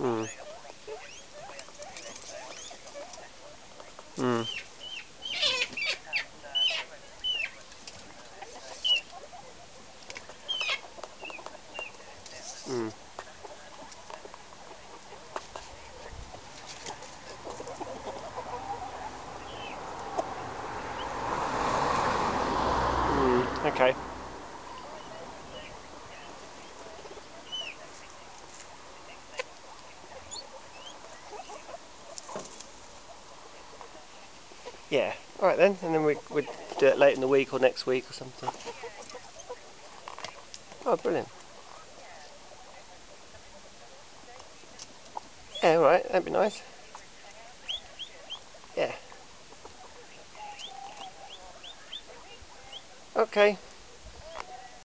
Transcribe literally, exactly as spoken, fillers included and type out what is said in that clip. Mm. Mm. Mm. Mm. Okay. Yeah, alright then, and then we, we'd do it late in the week or next week or something. Oh, brilliant. Yeah, alright, that'd be nice. Yeah. Okay.